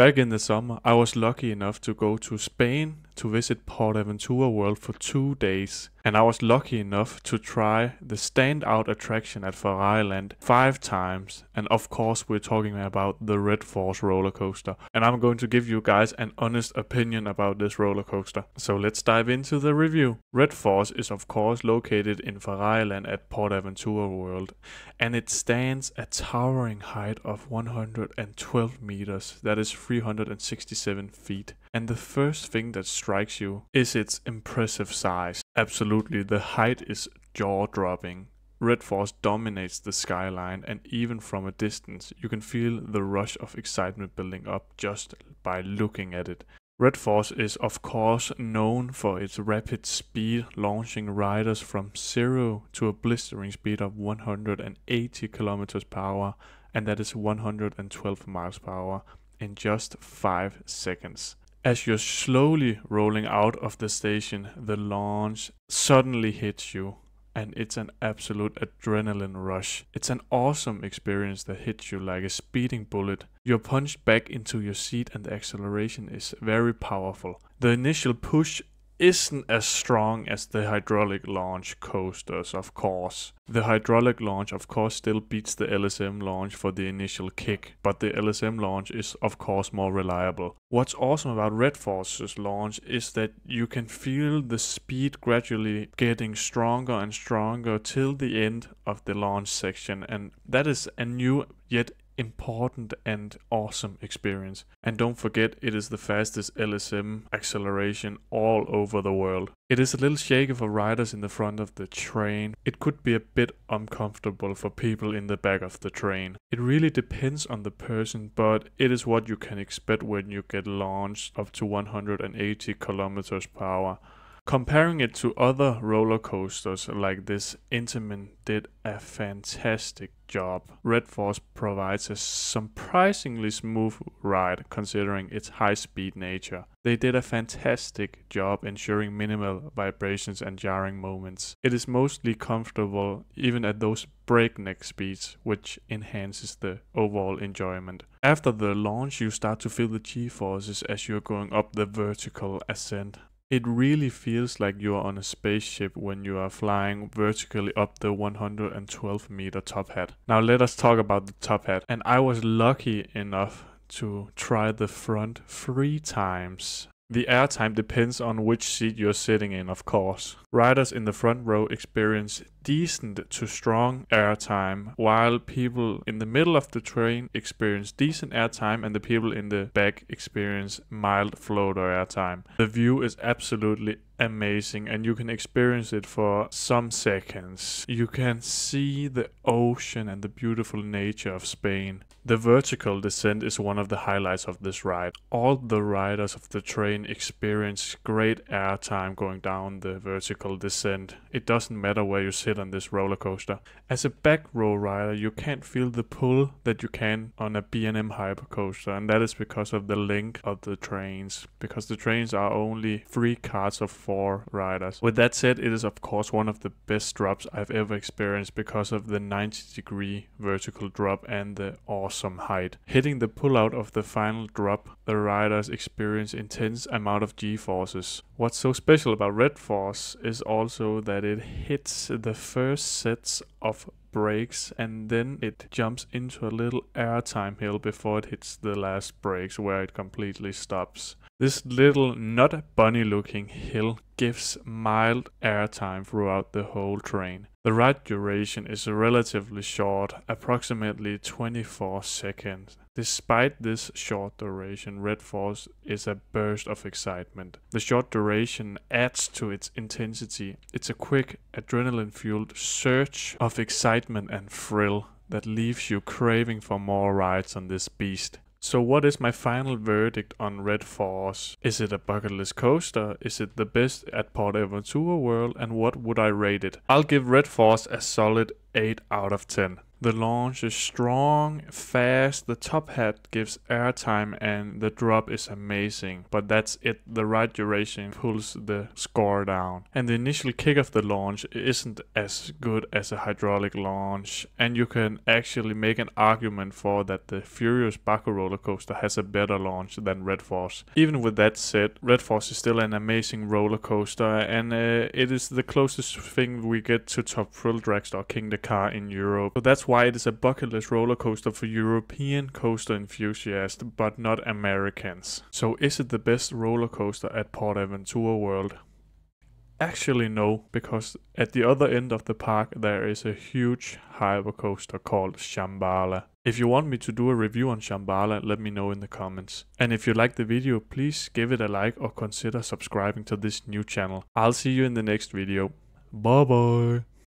Back in the summer, I was lucky enough to go to Spain to visit Port Aventura World for 2 days. And I was lucky enough to try the standout attraction at Ferrari Land 5 times. And of course, we're talking about the Red Force roller coaster. And I'm going to give you guys an honest opinion about this roller coaster. So let's dive into the review. Red Force is of course located in Ferrari Land at Port Aventura World. And it stands a towering height of 112 meters. That is 367 feet. And the first thing that strikes you is its impressive size. Absolutely, the height is jaw-dropping. Red Force dominates the skyline, and even from a distance, you can feel the rush of excitement building up just by looking at it. Red Force is of course known for its rapid speed, launching riders from 0 to a blistering speed of 180 km/h, and that is 112 mph. In just 5 seconds. As you're slowly rolling out of the station, the launch suddenly hits you, and it's an absolute adrenaline rush. It's an awesome experience that hits you like a speeding bullet. You're punched back into your seat, and the acceleration is very powerful. The initial push isn't as strong as the hydraulic launch coasters, of course. The hydraulic launch of course still beats the LSM launch for the initial kick, but the LSM launch is of course more reliable. What's awesome about Red Force's launch is that you can feel the speed gradually getting stronger and stronger till the end of the launch section, and that is a new yet important and awesome experience. And don't forget, it is the fastest LSM acceleration all over the world. It is a little shaky for riders in the front of the train. It could be a bit uncomfortable for people in the back of the train. It really depends on the person, but it is what you can expect when you get launched up to 180 km/h. Comparing it to other roller coasters like this, Intamin did a fantastic job. Red Force provides a surprisingly smooth ride considering its high-speed nature. They did a fantastic job ensuring minimal vibrations and jarring moments. It is mostly comfortable even at those breakneck speeds, which enhances the overall enjoyment. After the launch, you start to feel the G-forces as you're going up the vertical ascent. It really feels like you are on a spaceship when you are flying vertically up the 112-meter top hat. Now let us talk about the top hat. And I was lucky enough to try the front 3 times. The airtime depends on which seat you're sitting in, of course. Riders in the front row experience decent to strong airtime, while people in the middle of the train experience decent airtime, and the people in the back experience mild floater airtime. The view is absolutely amazing, and you can experience it for some seconds. You can see the ocean and the beautiful nature of Spain. The vertical descent is one of the highlights of this ride. All the riders of the train experience great airtime going down the vertical descent. It doesn't matter where you sit on this roller coaster. As a back row rider, you can't feel the pull that you can on a B&M hypercoaster, and that is because of the length of the trains, because the trains are only 3 carts of 4 riders. With that said, it is of course one of the best drops I've ever experienced because of the 90-degree vertical drop and the awesome height. Hitting the pullout of the final drop, the riders experience intense amount of G-forces. What's so special about Red Force is also that it hits the first sets of brakes, and then it jumps into a little airtime hill before it hits the last brakes where it completely stops. This little not bunny looking hill gives mild airtime throughout the whole train. The ride duration is relatively short, approximately 24 seconds. Despite this short duration, Red Force is a burst of excitement. The short duration adds to its intensity. It's a quick, adrenaline-fueled surge of excitement and thrill that leaves you craving for more rides on this beast. So what is my final verdict on Red Force? Is it a bucket list coaster? Is it the best at Port Aventura World? And what would I rate it? I'll give Red Force a solid 8 out of 10. The launch is strong, fast, the top hat gives airtime, and the drop is amazing. But that's it, the ride duration pulls the score down. And the initial kick of the launch isn't as good as a hydraulic launch. And you can actually make an argument for that the Furious Baku roller coaster has a better launch than Red Force. Even with that said, Red Force is still an amazing roller coaster, and it is the closest thing we get to Top Thrill Dragster or Kingda Ka in Europe. So that's why it is a bucket list roller coaster for European coaster enthusiasts, but not Americans. So is it the best roller coaster at Port Aventura World? Actually no, because at the other end of the park there is a huge hypercoaster called Shambhala. If you want me to do a review on Shambhala, let me know in the comments. And if you liked the video, please give it a like or consider subscribing to this new channel. I'll see you in the next video. Bye bye!